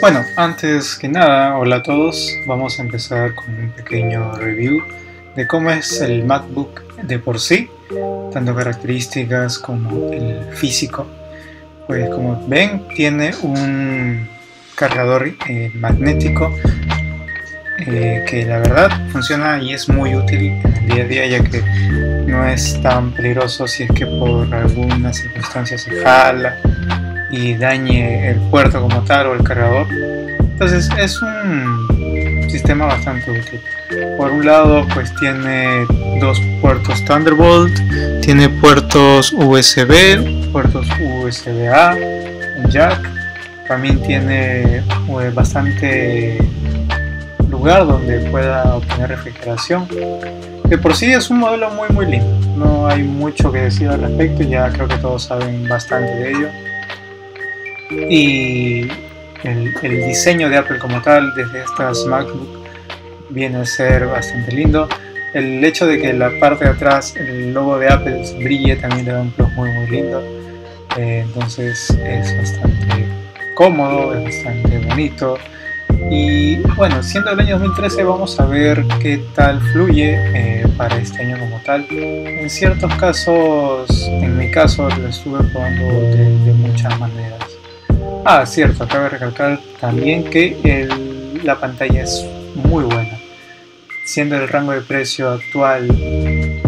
Bueno, antes que nada, hola a todos. Vamos a empezar con un pequeño review de cómo es el MacBook de por sí, tanto características como el físico. Pues como ven, tiene un cargador magnético que la verdad funciona y es muy útil en el día a día, ya que no es tan peligroso si es que por alguna circunstancia se jala y dañe el puerto como tal o el cargador. Entonces es un sistema bastante útil. Por un lado, pues tiene dos puertos Thunderbolt, tiene puertos USB, puertos USB-A, un jack, también tiene bastante lugar donde pueda obtener refrigeración. De por sí es un modelo muy lindo, no hay mucho que decir al respecto, ya creo que todos saben bastante de ello. Y el diseño de Apple como tal desde estas MacBook viene a ser bastante lindo. El hecho de que la parte de atrás el logo de Apple brille también le da un plus muy lindo. Entonces es bastante cómodo, es bastante bonito. Y bueno, siendo el año 2013, vamos a ver qué tal fluye para este año como tal. En ciertos casos, en mi caso, lo estuve probando de muchas maneras. Ah, cierto, cabe recalcar también que la pantalla es muy buena, siendo el rango de precio actual de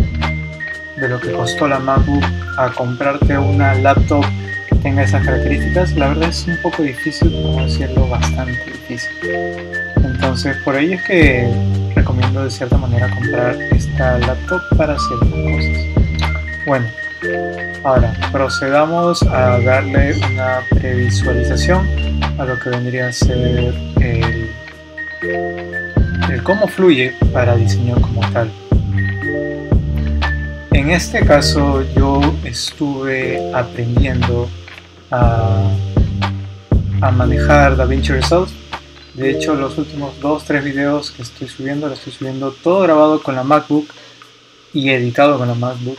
lo que costó la MacBook a comprarte una laptop que tenga esas características, la verdad es un poco difícil, por decirlo, bastante difícil. Entonces por ello es que recomiendo de cierta manera comprar esta laptop para ciertas cosas. Bueno, ahora procedamos a darle una previsualización a lo que vendría a ser el cómo fluye para diseño como tal. En este caso yo estuve aprendiendo a manejar DaVinci Resolve. De hecho, los últimos 2-3 videos que estoy subiendo, los estoy subiendo todo grabado con la MacBook y editado con la MacBook.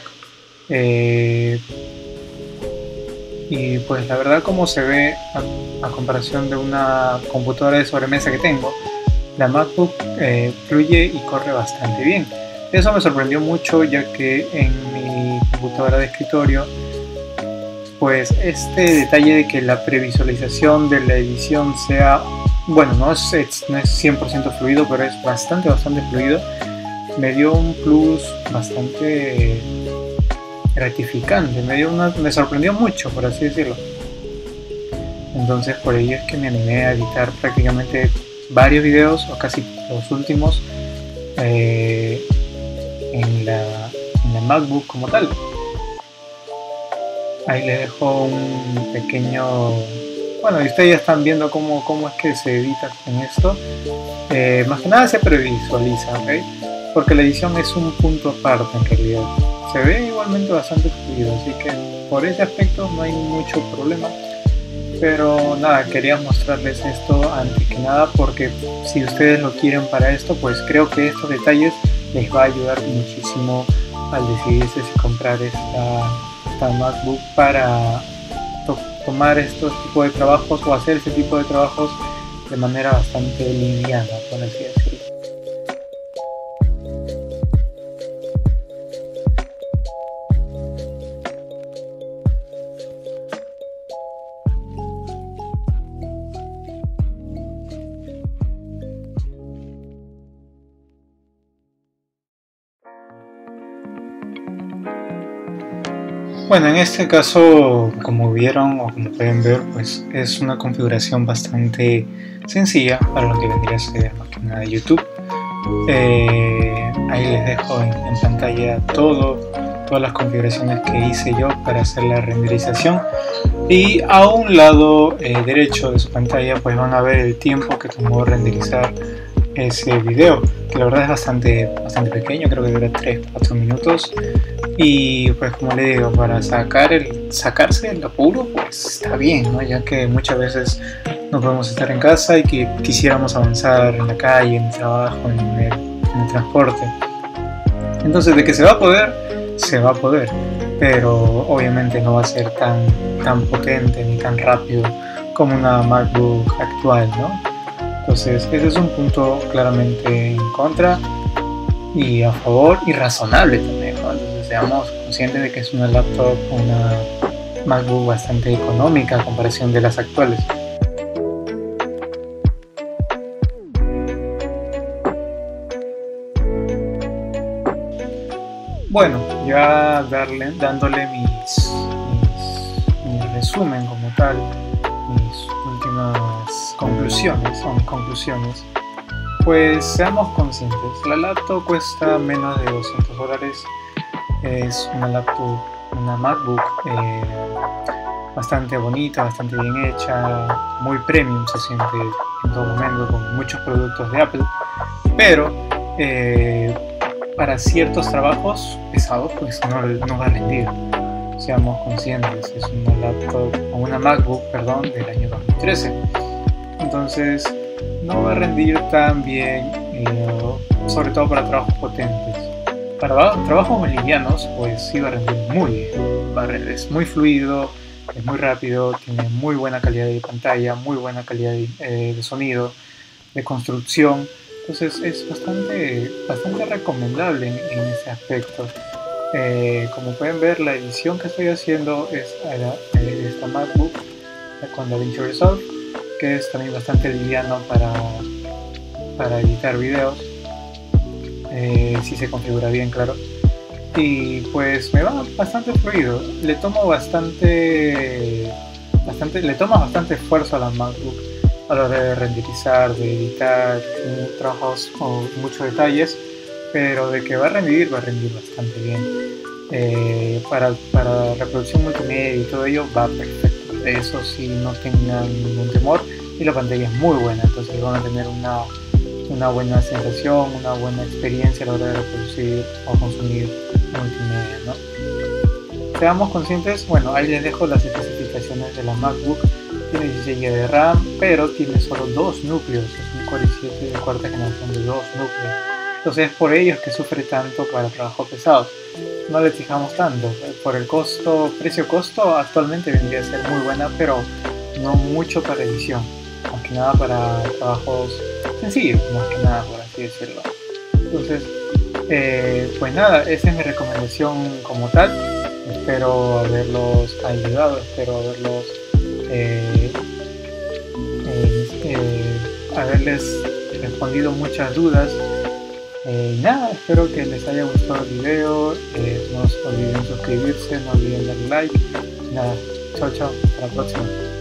Y pues la verdad, como se ve a comparación de una computadora de sobremesa que tengo, la MacBook fluye y corre bastante bien. Eso me sorprendió mucho, ya que en mi computadora de escritorio, pues este detalle de que la previsualización de la edición sea, bueno, no es 100% fluido, pero es bastante fluido, me dio un plus bastante gratificante, me sorprendió mucho, por así decirlo. Entonces por ello es que me animé a editar prácticamente varios videos, o casi los últimos, en la MacBook como tal. Ahí les dejo un pequeño, bueno, y ustedes ya están viendo cómo es que se edita en esto. Más que nada se previsualiza, ¿okay? Porque la edición es un punto aparte en realidad. Se ve igualmente bastante fluido, así que por ese aspecto no hay mucho problema. Pero nada, quería mostrarles esto antes que nada, porque si ustedes lo quieren para esto, pues creo que estos detalles les va a ayudar muchísimo al decidirse si comprar esta MacBook para tomar estos tipos de trabajos o hacer este tipo de trabajos de manera bastante liviana, por así decirlo. Bueno, en este caso, como vieron o como pueden ver, pues es una configuración bastante sencilla para lo que vendría a ser más que nada de YouTube. Ahí les dejo en pantalla todas las configuraciones que hice yo para hacer la renderización. Y a un lado derecho de su pantalla, pues van a ver el tiempo que tomó renderizar ese video, que la verdad es bastante pequeño, creo que dura 3-4 minutos. Y pues como le digo, para sacarse el apuro, pues está bien, ¿no? Ya que muchas veces no podemos estar en casa y que quisiéramos avanzar en la calle, en el trabajo, en el transporte. Entonces de que se va a poder, pero obviamente no va a ser tan potente ni tan rápido como una MacBook actual, ¿no? Entonces ese es un punto claramente en contra y a favor, y razonable también, ¿no? Entonces seamos conscientes de que es una laptop, una MacBook bastante económica a comparación de las actuales. Bueno, ya dándole mi resumen como tal, mis últimas conclusiones, pues seamos conscientes, la laptop cuesta menos de $200, es una laptop, una MacBook bastante bonita, bastante bien hecha, muy premium se siente en todo momento con muchos productos de Apple, pero para ciertos trabajos pesados pues no va a rendir. Seamos conscientes, es una laptop o una MacBook, perdón, del año 2013, entonces no va a rendir tan bien, sobre todo para trabajos potentes. Para trabajos livianos pues sí va a rendir muy bien, es muy fluido, es muy rápido, tiene muy buena calidad de pantalla, muy buena calidad de sonido, de construcción. Entonces es bastante recomendable en ese aspecto. Como pueden ver, la edición que estoy haciendo es esta MacBook con DaVinci Resolve, que es también bastante liviano para editar videos, si se configura bien, claro. Y pues me va bastante fluido, le toma bastante esfuerzo a la MacBook a la hora de renderizar, de editar, trabajos con muchos detalles, pero de que va a rendir bastante bien. Para reproducción multimedia y todo ello va perfecto, de eso sí no tengan ningún temor, y la pantalla es muy buena, entonces van a tener una buena sensación, una buena experiencia a la hora de reproducir o consumir multimedia, ¿no? Seamos conscientes, bueno, ahí les dejo las especificaciones de la MacBook. Tiene 16 GB de RAM, pero tiene solo 2 núcleos, es un Core i7 de cuarta generación de 2 núcleos. Entonces por ello es que sufre tanto para trabajos pesados. No le fijamos tanto, por el costo, precio-costo actualmente vendría a ser muy buena, pero no mucho para edición, más que nada para trabajos sencillos, más que nada, por así decirlo. Entonces, pues nada, esa es mi recomendación como tal. Espero haberlos ayudado, espero haberlos haberles respondido muchas dudas, y nada, espero que les haya gustado el video, no olviden suscribirse, no olviden darle like, nada, chao, hasta la próxima.